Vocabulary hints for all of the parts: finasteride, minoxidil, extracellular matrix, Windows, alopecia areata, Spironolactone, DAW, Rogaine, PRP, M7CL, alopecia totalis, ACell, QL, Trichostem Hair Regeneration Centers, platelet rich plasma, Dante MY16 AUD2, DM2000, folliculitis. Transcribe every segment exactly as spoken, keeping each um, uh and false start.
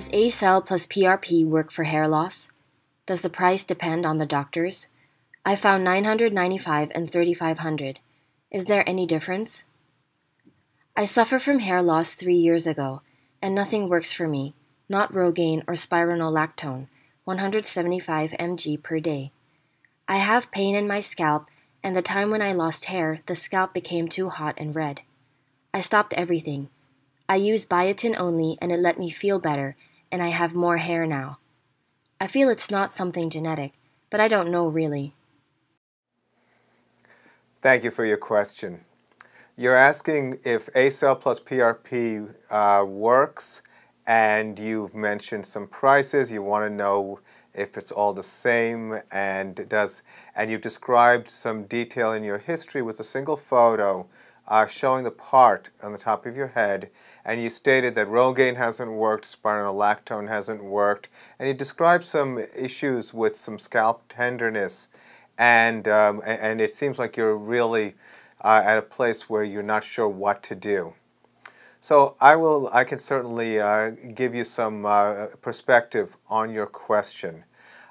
Does ACell plus P R P work for hair loss? Does the price depend on the doctors? I found nine hundred ninety-five dollars and three thousand five hundred dollars. Is there any difference? I suffer from hair loss three years ago, and nothing works for me, not Rogaine or Spironolactone, one hundred seventy-five milligrams per day. I have pain in my scalp, and the time when I lost hair, the scalp became too hot and red. I stopped everything. I use biotin only and it let me feel better, and I have more hair now. I feel it's not something genetic, but I don't know really. Thank you for your question. You're asking if ACell plus P R P uh, works, and you've mentioned some prices. You want to know if it's all the same, and does, and you've described some detail in your history with a single photo Uh, showing the part on the top of your head, and you stated that Rogaine hasn't worked, Spironolactone hasn't worked, and you described some issues with some scalp tenderness, and, um, and it seems like you're really uh, at a place where you're not sure what to do. So I, will, I can certainly uh, give you some uh, perspective on your question.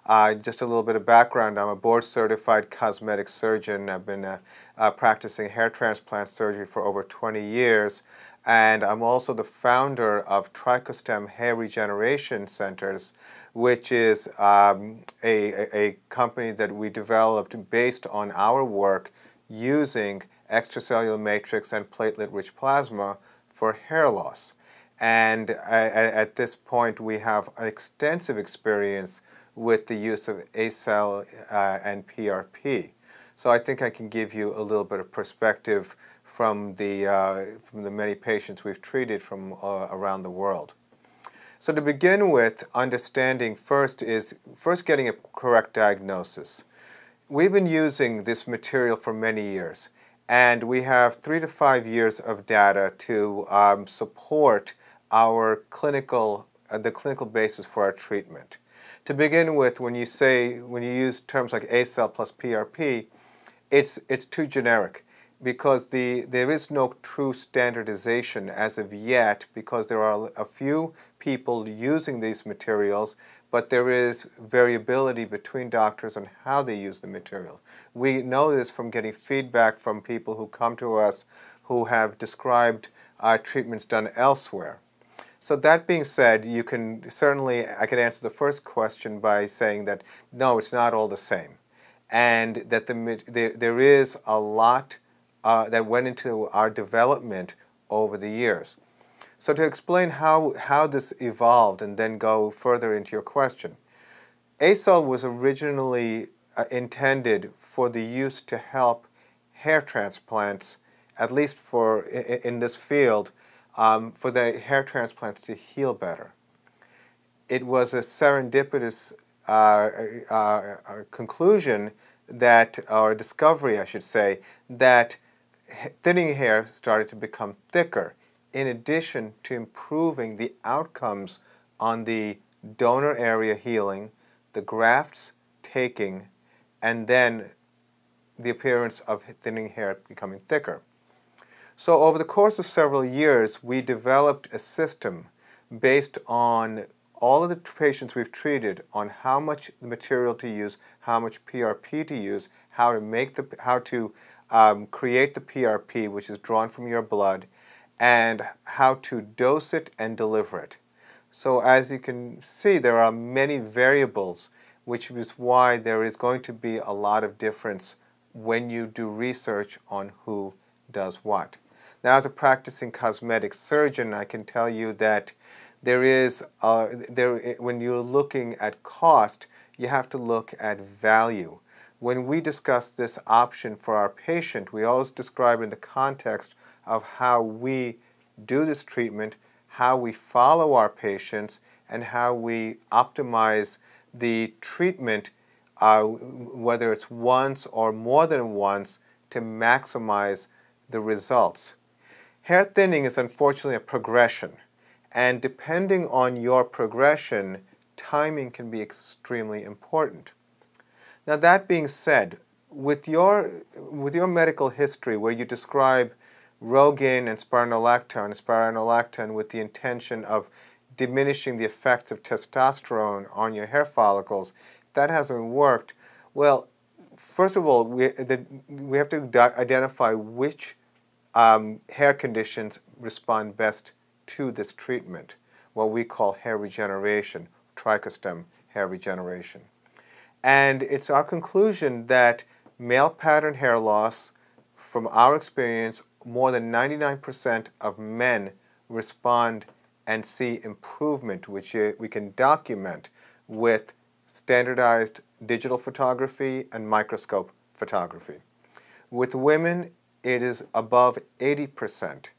Uh, just a little bit of background. I'm a board-certified cosmetic surgeon. I've been uh, uh, practicing hair transplant surgery for over twenty years, and I'm also the founder of Trichostem Hair Regeneration Centers, which is um, a, a company that we developed based on our work using extracellular matrix and platelet-rich plasma for hair loss. And uh, at this point, we have an extensive experience with the use of ACell uh, and P R P. So I think I can give you a little bit of perspective from the, uh, from the many patients we've treated from uh, around the world. So to begin with, understanding first is first getting a correct diagnosis. We've been using this material for many years, and we have three to five years of data to um, support our clinical, uh, the clinical basis for our treatment. To begin with, when you say, when you use terms like ACell plus P R P, it's, it's too generic because the, there is no true standardization as of yet, because there are a few people using these materials, but there is variability between doctors on how they use the material. We know this from getting feedback from people who come to us who have described uh, treatments done elsewhere. So that being said, you can certainly, I can answer the first question by saying that no, it's not all the same, and that the, there, there is a lot uh, that went into our development over the years. So to explain how, how this evolved and then go further into your question, ACell was originally uh, intended for the use to help hair transplants, at least for, in, in this field, Um, for the hair transplants to heal better. It was a serendipitous uh, uh, uh, conclusion that, or discovery I should say, that thinning hair started to become thicker in addition to improving the outcomes on the donor area healing, the grafts taking, and then the appearance of thinning hair becoming thicker. So over the course of several years, we developed a system based on all of the patients we've treated on how much material to use, how much P R P to use, how to make the, how to um, create the P R P, which is drawn from your blood, and how to dose it and deliver it. So as you can see, there are many variables, which is why there is going to be a lot of difference when you do research on who does what. Now, as a practicing cosmetic surgeon, I can tell you that there is, uh, there, when you're looking at cost, you have to look at value. When we discuss this option for our patient, we always describe in the context of how we do this treatment, how we follow our patients, and how we optimize the treatment, uh, whether it's once or more than once, to maximize the results. Hair thinning is unfortunately a progression, and depending on your progression, timing can be extremely important. Now, that being said, with your, with your medical history where you describe Rogaine and Spironolactone, Spironolactone with the intention of diminishing the effects of testosterone on your hair follicles. That hasn't worked. Well, first of all, we, the, we have to identify which um, hair conditions respond best to this treatment, what we call hair regeneration, trichostem hair regeneration. And it's our conclusion that male pattern hair loss, from our experience, more than ninety-nine percent of men respond and see improvement, which we can document with standardized digital photography and microscope photography. With women, it is above eighty percent.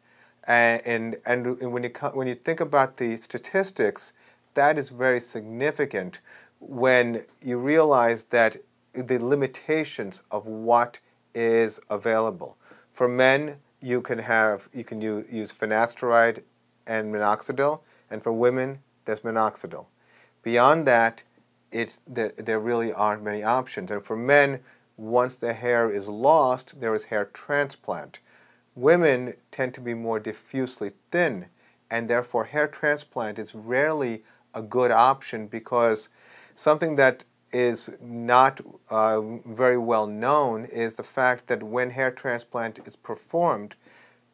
And, and, and when, you, when you think about the statistics, that is very significant when you realize that the limitations of what is available. For men, you can have you can use, use finasteride and minoxidil, and for women, there's minoxidil. Beyond that, it's the, there really aren't many options. And for men, once the hair is lost, there is hair transplant. Women tend to be more diffusely thin, and therefore hair transplant is rarely a good option, because something that is not uh, very well known is the fact that when hair transplant is performed,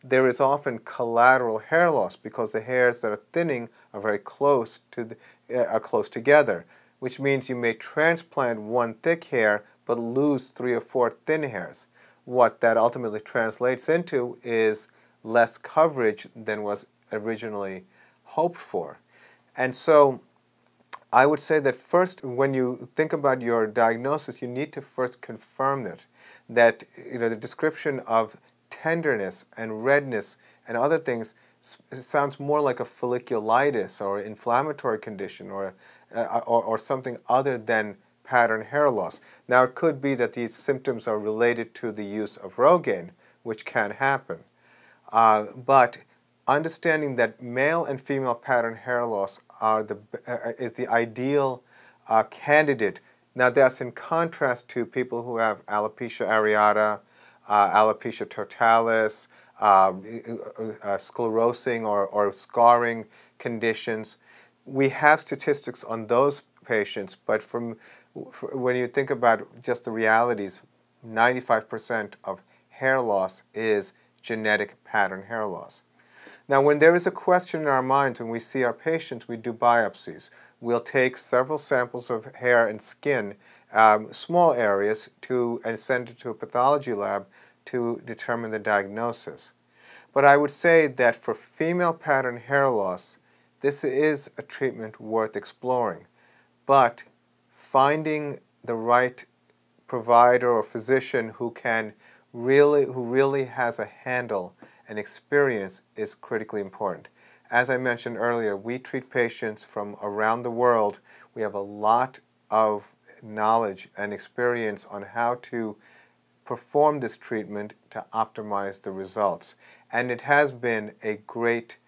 there is often collateral hair loss, because the hairs that are thinning are very close to the, uh, are close together, which means you may transplant one thick hair but lose three or four thin hairs. What that ultimately translates into is less coverage than was originally hoped for. And so I would say that first, when you think about your diagnosis, you need to first confirm that, that you know, the description of tenderness and redness and other things sounds more like a folliculitis or inflammatory condition, or, uh, or, or something other than pattern hair loss. Now, it could be that these symptoms are related to the use of Rogaine, which can happen. Uh, but understanding that male and female pattern hair loss are the, uh, is the ideal uh, candidate. Now, that's in contrast to people who have alopecia areata, uh, alopecia totalis, uh, uh, sclerosing or, or scarring conditions. We have statistics on those patients, but from, for, when you think about just the realities, ninety-five percent of hair loss is genetic pattern hair loss. Now, when there is a question in our minds, when we see our patients, we do biopsies. We'll take several samples of hair and skin, um, small areas, to, and send it to a pathology lab to determine the diagnosis. But I would say that for female pattern hair loss, this is a treatment worth exploring. But finding the right provider or physician who can really, who really has a handle and experience is critically important. As I mentioned earlier, we treat patients from around the world. We have a lot of knowledge and experience on how to perform this treatment to optimize the results. And it has been a great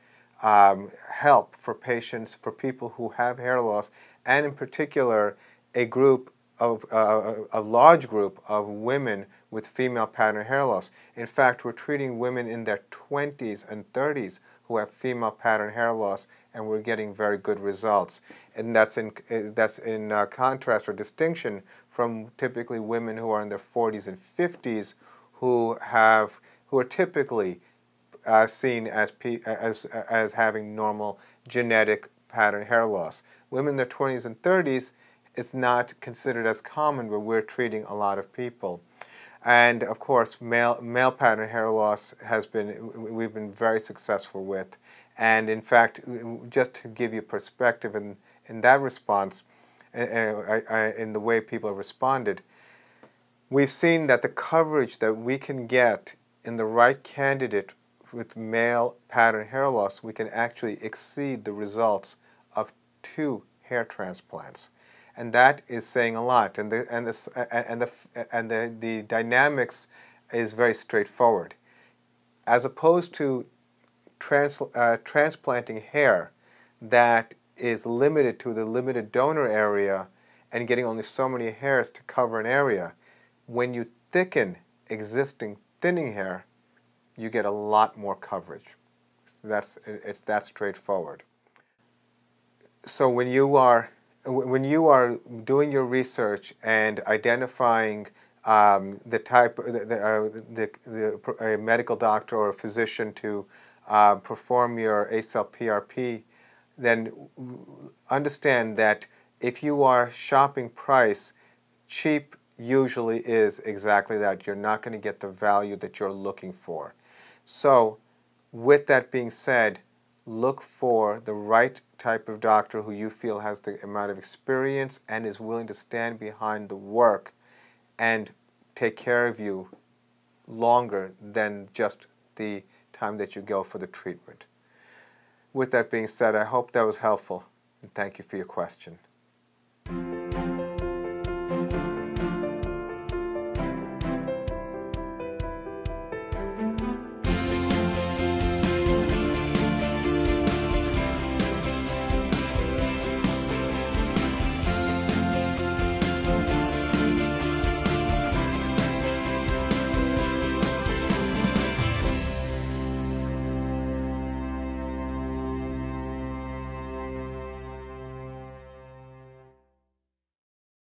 um, help for patients, for people who have hair loss, and in particular, a group of, uh, a large group of women with female pattern hair loss. In fact, we're treating women in their twenties and thirties who have female pattern hair loss, and we're getting very good results. And that's in, that's in uh, contrast or distinction from typically women who are in their forties and fifties who, have, who are typically uh, seen as, P, as, as having normal genetic pattern hair loss. Women in their twenties and thirties, it's not considered as common, but we're treating a lot of people. And of course, male, male pattern hair loss has been, we've been very successful with. And in fact, just to give you perspective in, in that response, in the way people responded, we've seen that the coverage that we can get in the right candidate with male pattern hair loss, we can actually exceed the results of two hair transplants. And that is saying a lot, and the and the and the and the, the dynamics is very straightforward. As opposed to trans, uh, transplanting hair that is limited to the limited donor area and getting only so many hairs to cover an area, when you thicken existing thinning hair, you get a lot more coverage. So that's it's that straightforward. So when you are when you are doing your research and identifying um, the type the the, uh, the, the a medical doctor or a physician to uh, perform your ACell P R P, then understand that if you are shopping price, cheap usually is exactly that. You're not going to get the value that you're looking for. So with that being said, look for the right type of doctor who you feel has the amount of experience and is willing to stand behind the work and take care of you longer than just the time that you go for the treatment. With that being said, I hope that was helpful, and thank you for your question.